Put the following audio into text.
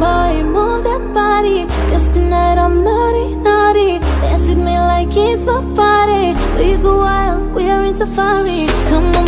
boy, move that body, 'cause tonight I'm naughty, naughty. Dance with me like it's my party. We go wild, we are in safari. Come on.